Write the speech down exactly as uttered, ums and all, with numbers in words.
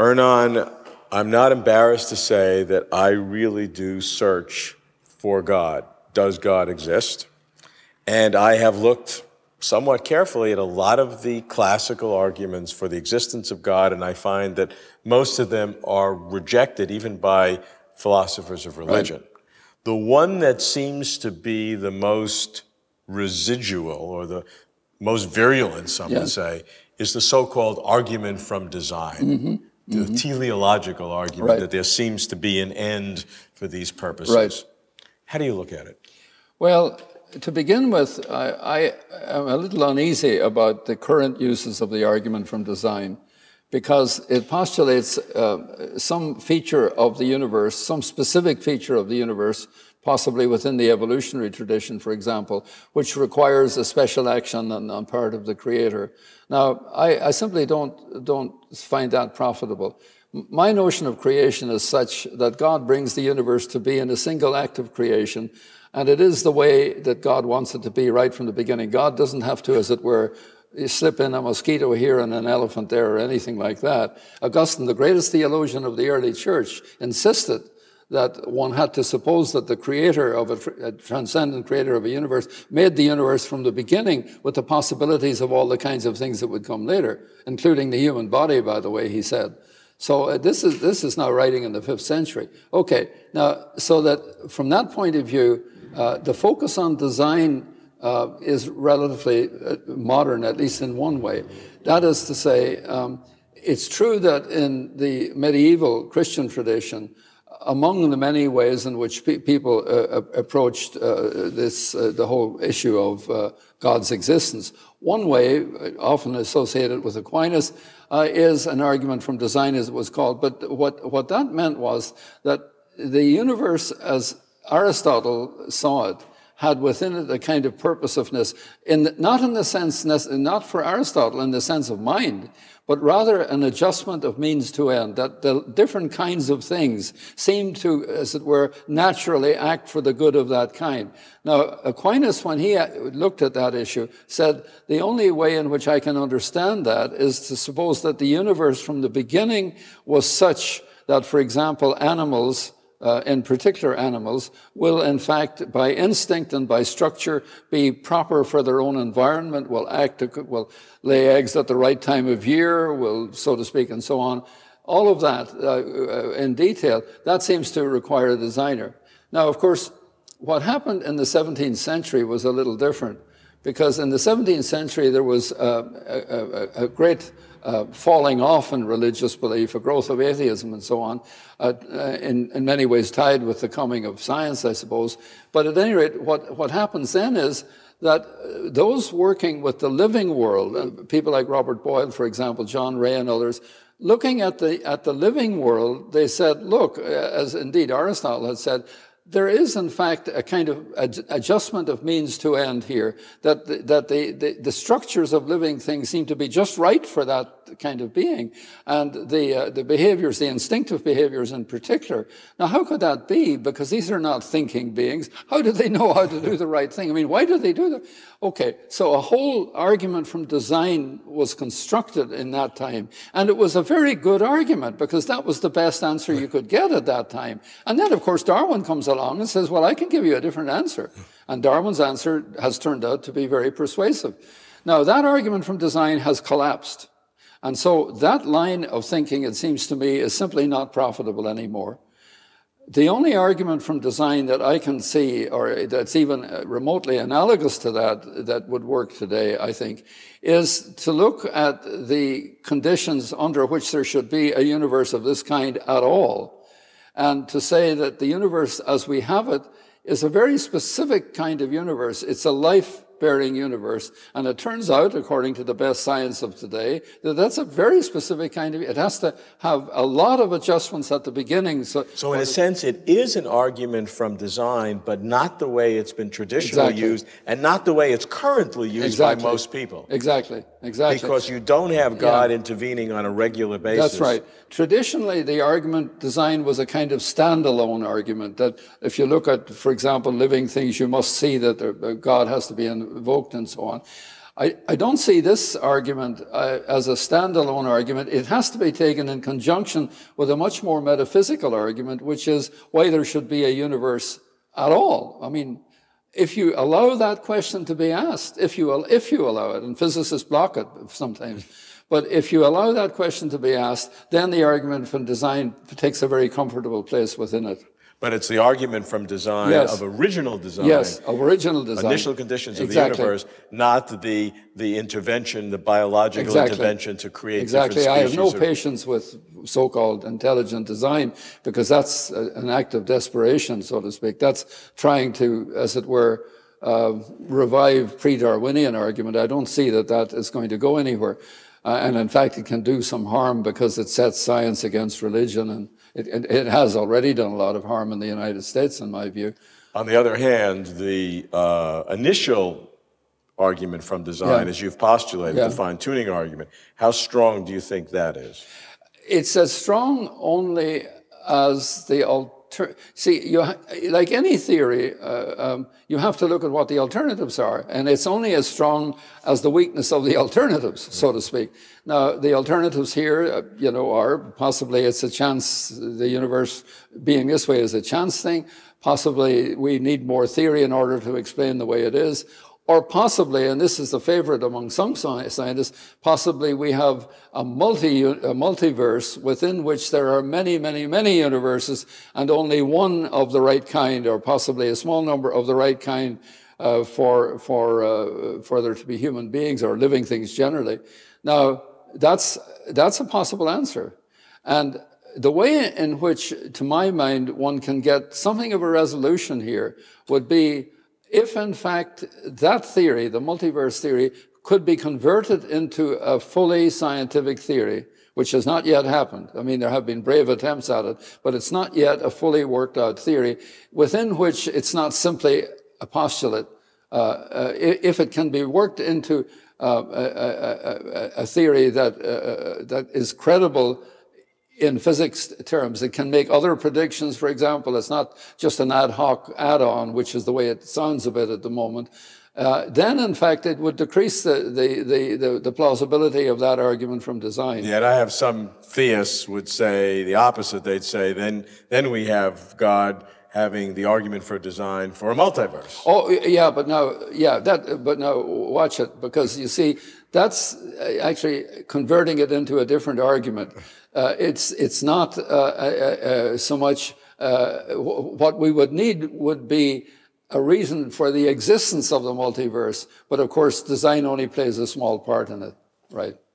Ernan, I'm not embarrassed to say that I really do search for God. Does God exist? And I have looked somewhat carefully at a lot of the classical arguments for the existence of God, and I find that most of them are rejected even by philosophers of religion. Right. The one that seems to be the most residual, or the most virulent, some yeah. would say, is the so-called argument from design, mm-hmm. the mm-hmm. teleological argument right. that there seems to be an end for these purposes. Right. How do you look at it? Well, to begin with, I, I am a little uneasy about the current uses of the argument from design, because it postulates uh, some feature of the universe, some specific feature of the universe, possibly within the evolutionary tradition, for example, which requires a special action on the part of the creator. Now, I, I simply don't, don't find that profitable. My notion of creation is such that God brings the universe to be in a single act of creation, and it is the way that God wants it to be right from the beginning. God doesn't have to, as it were, slip in a mosquito here and an elephant there or anything like that. Augustine, the greatest theologian of the early church, insisted that one had to suppose that the creator of a, a transcendent creator of a universe made the universe from the beginning with the possibilities of all the kinds of things that would come later, including the human body, by the way, he said. So uh, this is this is now writing in the fifth century. Okay, now, so that from that point of view, uh, the focus on design uh, is relatively modern, at least in one way. That is to say, um, it's true that in the medieval Christian tradition, among the many ways in which pe people uh, approached uh, this, uh, the whole issue of uh, God's existence, one way, often associated with Aquinas, uh, is an argument from design, as it was called. But what, what that meant was that the universe, as Aristotle saw it, had within it a kind of purposiveness, in the, not in the sense, not for Aristotle in the sense of mind, but rather an adjustment of means to end, that the different kinds of things seem to, as it were, naturally act for the good of that kind. Now, Aquinas, when he looked at that issue, said, the only way in which I can understand that is to suppose that the universe from the beginning was such that, for example, animals, Uh, in particular animals, will in fact, by instinct and by structure, be proper for their own environment, will act, will lay eggs at the right time of year, will, so to speak, and so on. All of that uh, in detail, that seems to require a designer. Now, of course, what happened in the seventeenth century was a little different, because in the seventeenth century, there was uh, a, a, a great Uh, falling off in religious belief, a growth of atheism and so on, uh, in, in many ways tied with the coming of science, I suppose. But at any rate, what, what happens then is that those working with the living world, people like Robert Boyle, for example, John Ray and others, looking at the, at the living world, they said, look, as indeed Aristotle had said, there is, in fact, a kind of ad adjustment of means to end here, that, the, that the, the, the structures of living things seem to be just right for that kind of being, and the, uh, the behaviors, the instinctive behaviors in particular. Now, how could that be? Because these are not thinking beings. How do they know how to do the right thing? I mean, why do they do that? Okay, so a whole argument from design was constructed in that time, and it was a very good argument, because that was the best answer you could get at that time. And then, of course, Darwin comes along and says, well, I can give you a different answer. And Darwin's answer has turned out to be very persuasive. Now, that argument from design has collapsed. And so that line of thinking, it seems to me, is simply not profitable anymore. The only argument from design that I can see, or that's even remotely analogous to that, that would work today, I think, is to look at the conditions under which there should be a universe of this kind at all, and to say that the universe as we have it is a very specific kind of universe. It's a life-bearing universe. And it turns out, according to the best science of today, that that's a very specific kind of, it has to have a lot of adjustments at the beginning. So, so in a sense, it is an argument from design, but not the way it's been traditionally exactly. used, and not the way it's currently used exactly. by most people. Exactly, exactly. Because you don't have God yeah. intervening on a regular basis. That's right. Traditionally, the argument design was a kind of standalone argument, that if you look at, for example, living things, you must see that God has to be in invoked and so on. I, I don't see this argument uh, as a standalone argument. It has to be taken in conjunction with a much more metaphysical argument, which is why there should be a universe at all. I mean, if you allow that question to be asked, if you, if you allow it, and physicists block it sometimes, but if you allow that question to be asked, then the argument from design takes a very comfortable place within it. But it's the argument from design, yes. of original design. Yes, of original design. Initial conditions of exactly. the universe, not the, the intervention, the biological exactly. intervention to create exactly. different species. Exactly. I have no patience with so-called intelligent design, because that's an act of desperation, so to speak. That's trying to, as it were, uh, revive pre-Darwinian argument. I don't see that that is going to go anywhere. Uh, and in fact, it can do some harm because it sets science against religion, and It, it, it has already done a lot of harm in the United States, in my view. On the other hand, the uh, initial argument from design, yeah. as you've postulated, yeah. the fine-tuning argument, how strong do you think that is? It's as strong only as the alter- See, you ha like any theory, uh, um, you have to look at what the alternatives are, and it's only as strong as the weakness of the alternatives, mm-hmm. so to speak. Now, the alternatives here, you know, are possibly it's a chance, the universe being this way is a chance thing. Possibly we need more theory in order to explain the way it is. Or possibly, and this is the favorite among some scientists, possibly we have a, multi, a multiverse within which there are many, many, many universes, and only one of the right kind, or possibly a small number of the right kind uh, for, for, uh, for there to be human beings or living things generally. Now, That's, that's a possible answer. And the way in which, to my mind, one can get something of a resolution here would be if, in fact, that theory, the multiverse theory, could be converted into a fully scientific theory, which has not yet happened. I mean, there have been brave attempts at it, but it's not yet a fully worked out theory within which it's not simply a postulate. Uh, uh, if it can be worked into Uh, a, a, a, a theory that uh, that is credible in physics terms. It can make other predictions, for example. It's not just an ad hoc add-on, which is the way it sounds a bit at the moment. Uh, then, in fact, it would decrease the, the, the, the, the plausibility of that argument from design. Yet I have some theists would say the opposite. They'd say, then, then we have God having the argument for design for a multiverse. Oh, yeah, but no, yeah, that, but no, watch it, because you see, that's actually converting it into a different argument. Uh, it's, it's not uh, uh, uh, so much, uh, what we would need would be a reason for the existence of the multiverse, but of course, design only plays a small part in it, right?